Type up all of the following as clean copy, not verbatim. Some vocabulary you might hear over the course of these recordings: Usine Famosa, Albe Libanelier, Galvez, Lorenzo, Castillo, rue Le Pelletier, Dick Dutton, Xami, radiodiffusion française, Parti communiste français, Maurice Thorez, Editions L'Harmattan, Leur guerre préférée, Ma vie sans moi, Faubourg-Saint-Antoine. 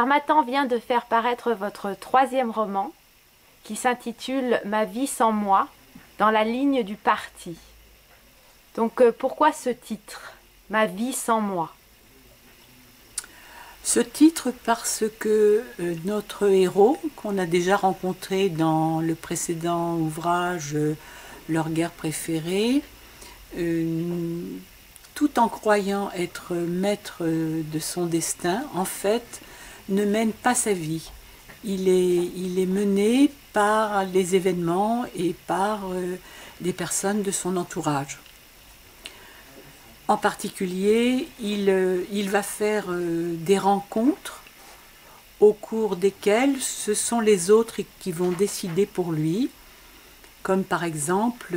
L'Harmattan vient de faire paraître votre troisième roman, qui s'intitule « Ma vie sans moi », dans la ligne du parti. Donc pourquoi ce titre, « Ma vie sans moi » ? Ce titre parce que notre héros, qu'on a déjà rencontré dans le précédent ouvrage « Leur guerre préférée », tout en croyant être maître de son destin, en fait, ne mène pas sa vie. Il est mené par les événements et par des personnes de son entourage. En particulier, il va faire des rencontres au cours desquelles ce sont les autres qui vont décider pour lui, comme par exemple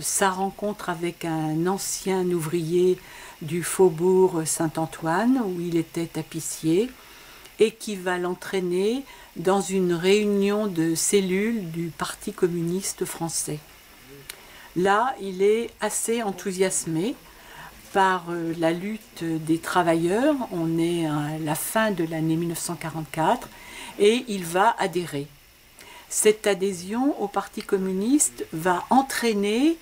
sa rencontre avec un ancien ouvrier du Faubourg-Saint-Antoine, où il était tapissier, et qui va l'entraîner dans une réunion de cellules du Parti communiste français. Là, il est assez enthousiasmé par la lutte des travailleurs. On est à la fin de l'année 1944 et il va adhérer. Cette adhésion au Parti communiste va entraîner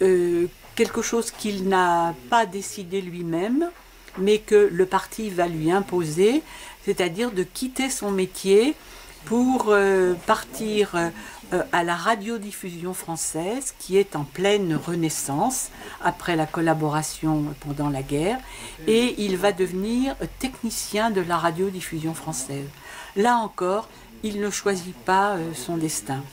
quelque chose qu'il n'a pas décidé lui-même, mais que le parti va lui imposer, c'est-à-dire de quitter son métier pour partir à la radiodiffusion française, qui est en pleine renaissance après la collaboration pendant la guerre, et il va devenir technicien de la radiodiffusion française. Là encore, il ne choisit pas son destin.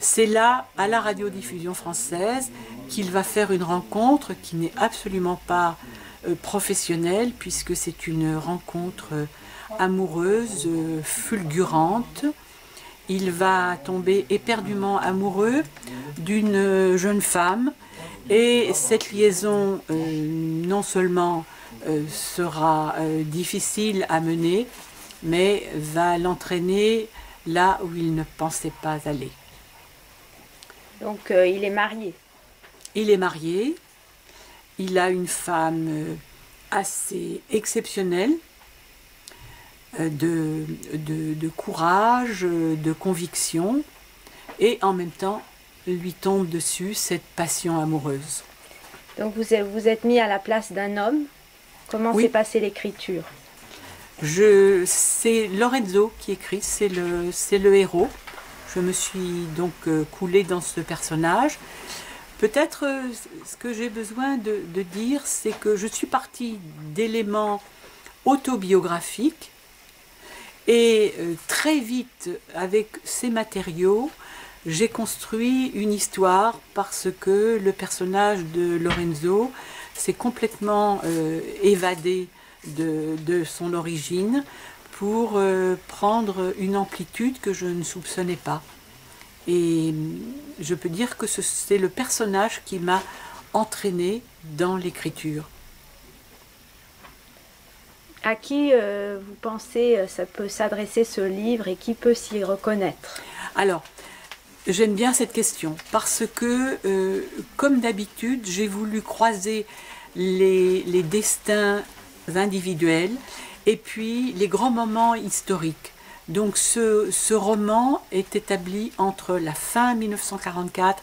C'est là, à la radiodiffusion française, qu'il va faire une rencontre qui n'est absolument pas professionnelle, puisque c'est une rencontre amoureuse, fulgurante. Il va tomber éperdument amoureux d'une jeune femme, et cette liaison non seulement sera difficile à mener, mais va l'entraîner là où il ne pensait pas aller. Donc il est marié. Il est marié, il a une femme assez exceptionnelle, de courage, de conviction, et en même temps lui tombe dessus cette passion amoureuse. Donc vous êtes mis à la place d'un homme. Comment s'est passée l'écriture ? C'est Lorenzo qui écrit, c'est le héros. Je me suis donc coulée dans ce personnage. Peut-être ce que j'ai besoin de dire, c'est que je suis partie d'éléments autobiographiques. Et très vite, avec ces matériaux, j'ai construit une histoire, parce que le personnage de Lorenzo s'est complètement évadé de son origine pour prendre une amplitude que je ne soupçonnais pas. Et je peux dire que c'est le personnage qui m'a entraînée dans l'écriture. À qui vous pensez ça peut s'adresser ce livre et qui peut s'y reconnaître? Alors, j'aime bien cette question parce que, comme d'habitude, j'ai voulu croiser les destins individuels et puis les grands moments historiques. Donc ce roman est établi entre la fin 1944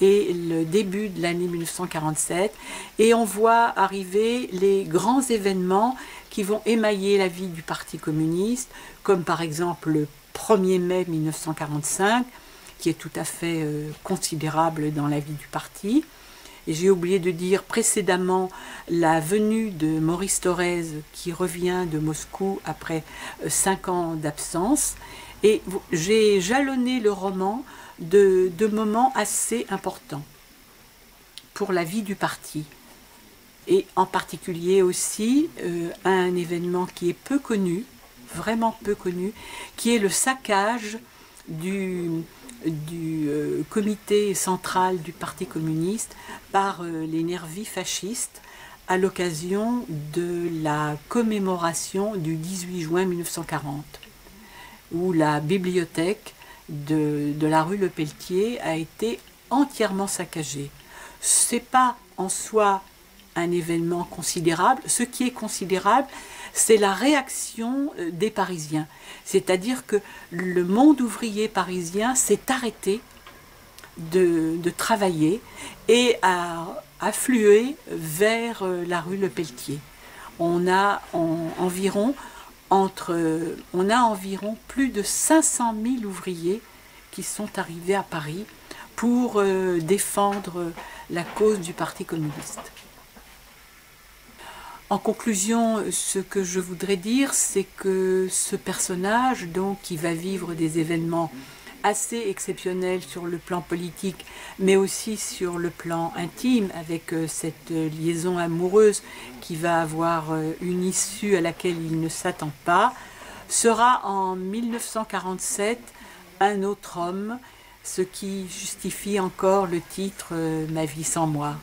et le début de l'année 1947, et on voit arriver les grands événements qui vont émailler la vie du Parti communiste, comme par exemple le 1er mai 1945, qui est tout à fait considérable dans la vie du parti. Et j'ai oublié de dire précédemment la venue de Maurice Thorez, qui revient de Moscou après 5 ans d'absence. Et j'ai jalonné le roman de moments assez importants pour la vie du parti. Et en particulier aussi un événement qui est peu connu, vraiment peu connu, qui est le saccage du comité central du Parti communiste par les nervis fascistes à l'occasion de la commémoration du 18 juin 1940, où la bibliothèque de la rue Le Pelletier a été entièrement saccagée. C'est pas en soi un événement considérable. Ce qui est considérable, c'est la réaction des Parisiens. C'est-à-dire que le monde ouvrier parisien s'est arrêté de travailler et a afflué vers la rue Le Pelletier. On a environ plus de 500 000 ouvriers qui sont arrivés à Paris pour défendre la cause du Parti communiste. En conclusion, ce que je voudrais dire, c'est que ce personnage, donc, qui va vivre des événements assez exceptionnels sur le plan politique, mais aussi sur le plan intime, avec cette liaison amoureuse qui va avoir une issue à laquelle il ne s'attend pas, sera en 1947 un autre homme, ce qui justifie encore le titre « Ma vie sans moi ».